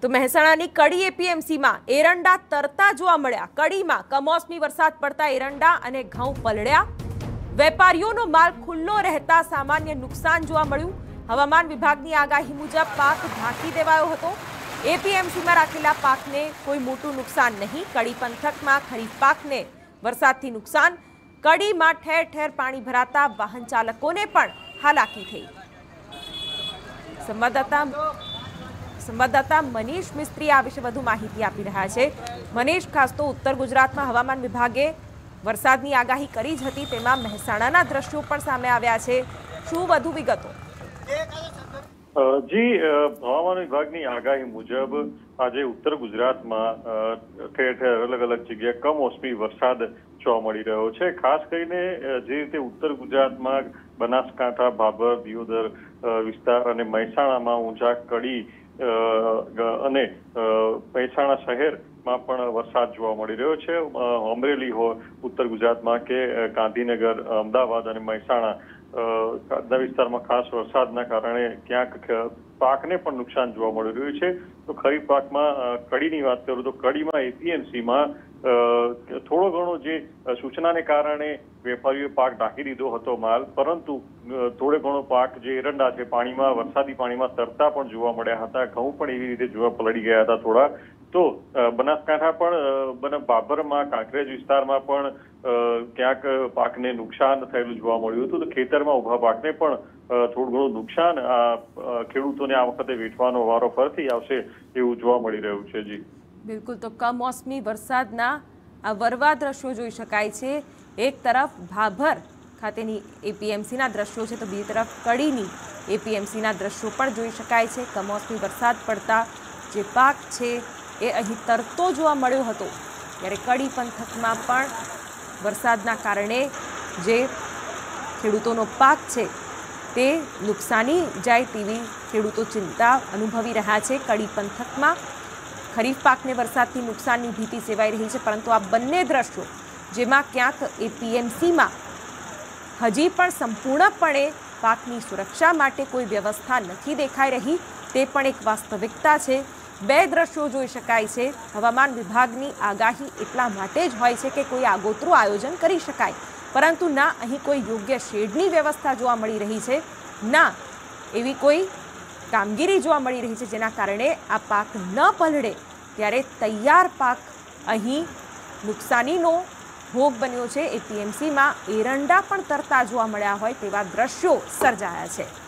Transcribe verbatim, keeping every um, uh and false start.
तो મહેસાણાની કડી એપીએમસીમાં એરંડા તરતા જોવા મળ્યા। કડીમાં કમોસમી વરસાદ પડતા એરંડા અને ઘઉં પલળ્યા। વેપારીઓનો માલ ખુલ્લો રહેતા સામાન્ય નુકસાન જોવા મળ્યું। હવામાન વિભાગની આગાહી મુજબ પાક ઢાંકી દેવાયો હતો। એપીએમસીમાં રાખેલા પાકને કોઈ મોટું નુકસાન નહીં। કડી પંથકમાં ખરીફ પાકને વરસાદથી નુકસાન। કડીમાં ઠેર ઠેર પાણી ભરાતા વાહન ચાલકોને પણ હાલાકી થઈ। સંવાદદાતા संवाददाता मनीष मिस्त्री आ विषे वधु माहिती आपी रह्या छे। मनीष, खास तो उत्तर गुजरात में हवामान विभागे वरसादनी आगाही करी ज हती, तेमां महेसाणाना दृश्यो पण सामे आव्या छे। शुं वधु विगतो? जी, हवामान विभागनी आगाही मुजब आज उत्तर गुजरात में ठेर ठेर अलग अलग जगह कमोसमी वरसाद જોવા મળી રહ્યો છે। ખાસ કરીને જે રીતે ઉત્તર ગુજરાતમાં બનાસકાંઠા, ભાભર, દિયોદર વિસ્તાર અને મહેસાણામાં ઊંઝા, કડી અને મહેસાણા શહેરમાં પણ વરસાદ જોવા મળી રહ્યો છે। અમરેલી હો ઉત્તર ગુજરાતમાં કે ગાંધીનગર, અમદાવાદ અને મહેસાણા વિસ્તારમાં ખાસ વરસાદના કારણે ક્યાંક પાકને પણ નુકસાન જોવા મળી રહ્યું છે। તો ખરીફ પાકમાં કડીની વાત કરું તો કડીમાં એપીએમસીમાં થોડો ઘણો જે સૂચનાને કારણે વેપારીઓએ પાક ઢાંકી દીધો હતો માલ, પરંતુ થોડો ઘણો પાક જે એરંડા છે પાણીમાં, વરસાદી પાણીમાં તરતા પણ જોવા મળ્યા હતા। ઘઉં પણ એવી રીતે જોવા પલળી ગયા હતા થોડા। તો બનાસકાંઠા પણ, બાબરમાં, કાંકરેજ વિસ્તારમાં પણ ક્યાંક પાકને નુકસાન થયેલું જોવા મળ્યું હતું। તો ખેતરમાં ઉભા પાકને પણ થોડું ઘણું નુકસાન આ ખેડૂતોને આ વખતે વેઠવાનો વારો ફરતી આવશે એવું જોવા મળી રહ્યું છે। જી બિલકુલ। તો કમોસમી વરસાદના આ વરવા દ્રશ્યો જોઈ શકાય છે। એક તરફ ભાભર ખાતેની એપીએમસીના દ્રશ્યો છે, તો બીજી તરફ કડીની એપીએમસીના દ્રશ્યો પણ જોઈ શકાય છે। કમોસમી વરસાદ પડતા જે પાક છે એ અહીં તરતો જોવા મળ્યો હતો। ત્યારે કડી પંથકમાં પણ વરસાદના કારણે જે ખેડૂતોનો પાક છે તે નુકસાની જાય તેવી ખેડૂતો ચિંતા અનુભવી રહ્યા છે। કડી પંથકમાં ખરીફ પાકને વરસાદથી નુકસાનની ભીતિ સેવાઈ રહી છે। પરંતુ આ બંને દ્રશ્યો, જેમાં ક્યાંક એપીએમસીમાં હજી પણ સંપૂર્ણપણે પાકની સુરક્ષા માટે કોઈ વ્યવસ્થા નથી દેખાઈ રહી, તે પણ એક વાસ્તવિકતા છે। બે દ્રશ્યો જોઈ શકાય છે। હવામાન વિભાગની આગાહી એટલા માટે જ હોય છે કે કોઈ આગોતરું આયોજન કરી શકાય, પરંતુ ના અહીં કોઈ યોગ્ય શેડની વ્યવસ્થા જોવા મળી રહી છે, ના એવી કોઈ કામગીરી જોવા મળી રહી છે જેના કારણે આ પાક ન પલળે। ત્યારે તૈયાર પાક અહીં નુકસાનીનો ભોગ બન્યો છે। એપીએમસીમાં એરંડા પણ તરતા જોવા મળ્યા હોય તેવા દ્રશ્યો સર્જાયા છે।